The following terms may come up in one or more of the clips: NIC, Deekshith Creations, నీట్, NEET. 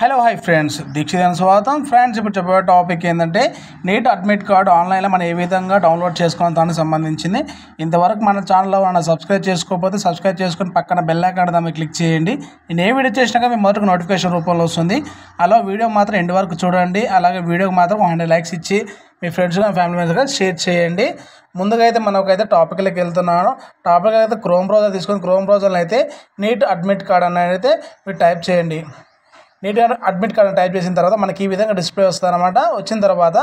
Hello hi friends Dixit स्वागतम friends इप्पुडु topic NEET admit card online मन ए विधंगा डाउनलोड चेसुकोवालो दानिकि संबंधिंचिंदि इंतवरकु मन चैनल मन सब्सक्राइब चेसुकोपोते सब्सक्राइब चेसुकोनि पक्कन बेल आइकन दानि क्लिक चेयंडि नेनु ए वीडियो चेसिनाक मी मोदटि नोटिफिकेशन रूपंलो वस्तुंदि अला वीडियो मात्रम एंड वरकु चूडंडि अलागे वीडियोकि मात्रम 100 लाइक्स इच्छि మీ ఫ్రెండ్స్ అండ్ ఫ్యామిలీ మెంబర్స్ గా షేర్ చేయండి। ముందుగా అయితే మనకైతే టాపిక్ లోకి వెళ్తున్నాను। టాపిక్ అయితే క్రోమ్ బ్రౌజర్ తీసుకొని క్రోమ్ బ్రౌజర్ లో అయితే నీట్ అడ్మిట్ కార్డ్ అని అయితే మీరు టైప్ చేయండి। నీట్ అడ్మిట్ కార్డ్ అని టైప్ చేసిన తర్వాత మనకి ఈ విధంగా డిస్ప్లే వస్తదన్నమాట। వచ్చిన తర్వాత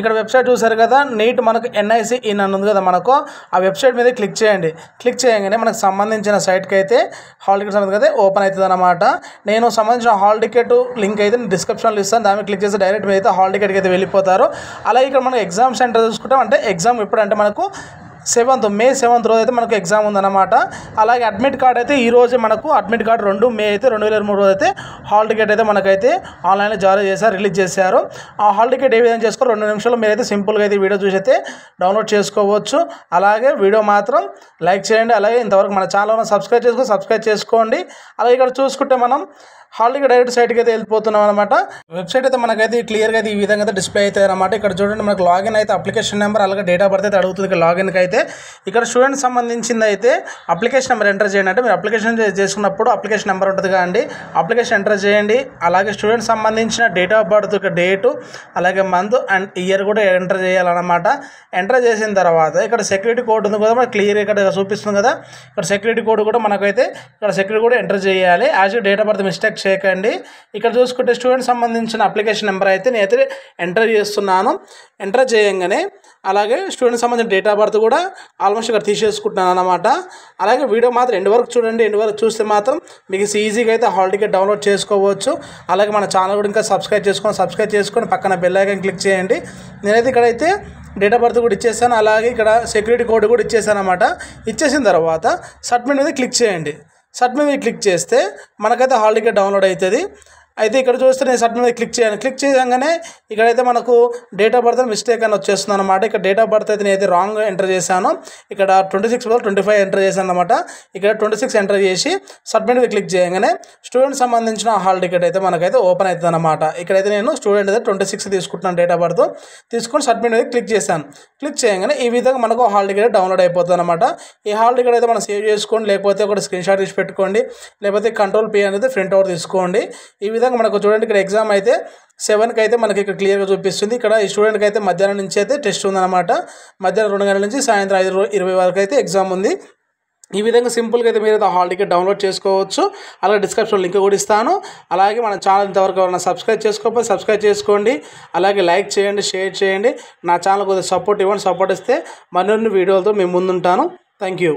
ఇక్కడ వెబ్‌సైట్ చూశారు కదా, నీట్ మనకు NIC ఇన్ అని ఉంది కదా, మనకు ఆ వెబ్‌సైట్ మీద క్లిక్ చేయండి। క్లిక్ చేయగానే మనకు సంబంధించిన సైట్ కి అయితే హాల్ టికెట్ సంబంధించి అయితే ఓపెన్ అవుతదన్నమాట। నేను సంబంధించిన హాల్ టికెట్ లింక్ అయితే డిస్క్రిప్షన్ లో ఇస్తాను, దాన్ని క్లిక్ చేసి డైరెక్ట్ అయితే హాల్ టికెట్ కి అయితే వెళ్ళిపోతారు। అలా ఇక్కడ మనం ఎగ్జామ్ సెంటర్ చూసుకుంటాం, అంటే ఎగ్జామ్ ఎప్పుడు అంటే మనకు 7th May 7th రోజు అయితే మనకు ఎగ్జామ్ ఉందన్నమాట। అలాగే అడ్మిట్ కార్డ్ అయితే ఈ రోజు మనకు అడ్మిట్ కార్డ్ 2 May అయితే 2023 రోజు అయితే హాల్ టికెట్ అయితే మనకైతే ఆన్లైన్లో జారీ చేశారు, రిలీజ్ చేశారు। ఆ హాల్ టికెట్ ఏ విధంగా చేసుకో 2 నిమిషాల్లో మీరైతే సింపుల్గా అయితే వీడియో చూసి అయితే డౌన్లోడ్ చేసుకోవచ్చు। అలాగే వీడియో మాత్రం లైక్ చేయండి, అలాగే ఇంతవరకు మన ఛానల్ను సబ్స్క్రైబ్ చేసుకోండి। అలాగే ఇక్కడ చూసుకుంటే మనం హాల్ టికెట్ డైరెక్ట్ సైట్కి అయితే వెళ్ళిపోతున్నాం అనమాట। వెబ్సైట్ అయితే మనకైతే క్లియర్గా అయితే ఈ విధంగా అయితే డిస్ప్లే అవుతుంది అనమాట। ఇక్కడ చూడండి మనకు లాగిన్ అయితే అప్లికేషన్ నెంబర్ అలాగే డేట్ ఆఫ్ బర్త్ అయితే అడుగుతుంది। లాగిన్కి అయితే ఇక్కడ స్టూడెంట్ సంబంధించింది అయితే అప్లికేషన్ నెంబర్ ఎంటర్ చేయండి, అంటే మీరు అప్లికేషన్ చేసుకున్నప్పుడు అప్లికేషన్ నెంబర్ ఉంటుంది కాండి, అప్లికేషన్ ఎంటర్ చేయండి। అలాగే స్టూడెంట్ సంబంధించిన డేట్ ఆఫ్ బర్త్ యొక్క డేటు అలాగే మంత్ అండ్ ఇయర్ కూడా ఎంటర్ చేయాలన్నమాట। ఎంటర్ చేసిన తర్వాత ఇక్కడ సెక్యూరిటీ కోడ్ ఉంది కదా, మనకు క్లియర్గా ఇక్కడ చూపిస్తుంది కదా, ఇక్కడ సెక్యూరిటీ కోడ్ కూడా మనకైతే ఇక్కడ సెక్యూరిటీ కోడ్ ఎంటర్ చేయాలి। As date of birth mistake చేయకండి। ఇక్కడ చూసుకుంటే స్టూడెంట్ సంబంధించిన అప్లికేషన్ నెంబర్ అయితే నేనైతే ఎంటర్ చేస్తున్నాను। ఎంటర్ చేయంగానే అలాగే స్టూడెంట్ సంబంధించిన డేట్ ఆఫ్ బర్త్ కూడా ఆల్మోస్ట్ ఇక్కడ తీసేసుకుంటున్నాను అనమాట। అలాగే వీడియో మాత్రం ఎండ్ వరకు చూడండి, ఎండ్ వరకు చూస్తే మాత్రం మీకు ఈజీగా అయితే హాల్ టికెట్ డౌన్లోడ్ చేసుకోవచ్చు। అలాగే మన ఛానల్ కూడా ఇంకా సబ్స్క్రైబ్ చేసుకొని పక్కన బెల్ ఐకాన్ క్లిక్ చేయండి। నేనైతే ఇక్కడైతే డేట్ ఆఫ్ బర్త్ కూడా ఇచ్చేసాను, అలాగే ఇక్కడ సెక్యూరిటీ కోడ్ కూడా ఇచ్చేసాను అనమాట। ఇచ్చేసిన తర్వాత సబ్మిట్ మీద క్లిక్ చేయండి। సబ్మిట్ మీద క్లిక్ చేస్తే మనకైతే హాల్ టికెట్ డౌన్లోడ్ అవుతుంది। అయితే ఇక్కడ చూస్తే నేను సబ్మిట్ మీద క్లిక్ చేయను, క్లిక్ చేయగానే ఇక్కడైతే మనకు డేట్ ఆఫ్ బర్త్ మిస్టేక్ అని వచ్చేస్తుంది అనమాట। ఇక్కడ డేట్ ఆఫ్ బర్త్ అయితే నేనైతే రాంగ్ ఎంటర్ చేశాను, ఇక్కడ 26 బదులు 25 ఎంటర్ చేశాను అనమాట। ఇక్కడ 26 ఎంటర్ చేసి సబ్మిట్ మీద క్లిక్ చేయగానే స్టూడెంట్ సంబంధించిన హాల్ టికెట్ అయితే మనకైతే ఓపెన్ అవుతుంది అనమాట। ఇక్కడైతే నేను స్టూడెంట్ అయితే 26 తీసుకుంటున్నాను, డేట్ ఆఫ్ బర్త్ తీసుకొని సబ్మిట్ మీద క్లిక్ చేశాను। క్లిక్ చేయగానే ఈ విధంగా మనకు హాల్ టికెట్ డౌన్లోడ్ అయిపోతుంది అనమాట। ఈ హాల్ టికెట్ అయితే మనం సేవ్ చేసుకోండి, లేకపోతే ఒక స్క్రీన్ షాట్ తీసి పెట్టుకోండి, లేకపోతే కంట్రోల్ పే అనేది ప్రింట్ అవుట్ తీసుకోండి। ఈ విధంగా మనకు చూడండి ఇక్కడ ఎగ్జామ్ అయితే 7కి అయితే మనకి ఇక్కడ క్లియర్గా చూపిస్తుంది। ఇక్కడ ఈ స్టూడెంట్కి అయితే మధ్యాహ్నం నుంచి అయితే టెస్ట్ ఉందన్నమాట, మధ్యాహ్నం 2 గంటల నుంచి సాయంత్రం 5:20 వరకు అయితే ఎగ్జామ్ ఉంది। ఈ విధంగా సింపుల్గా అయితే మీరు హాల్ టికెట్ డౌన్లోడ్ చేసుకోవచ్చు, అలాగే డిస్క్రిప్షన్ లింక్ కూడా ఇస్తాను। అలాగే మన ఛానల్ ఇంతవరకు ఎవరైనా సబ్స్క్రైబ్ చేసుకోండి, అలాగే లైక్ చేయండి, షేర్ చేయండి, నా ఛానల్ కొద్దిగా సపోర్ట్ ఇవ్వండి। సపోర్ట్ ఇస్తే మరిన్ని వీడియోలతో మేము ముందుంటాను। Thank you.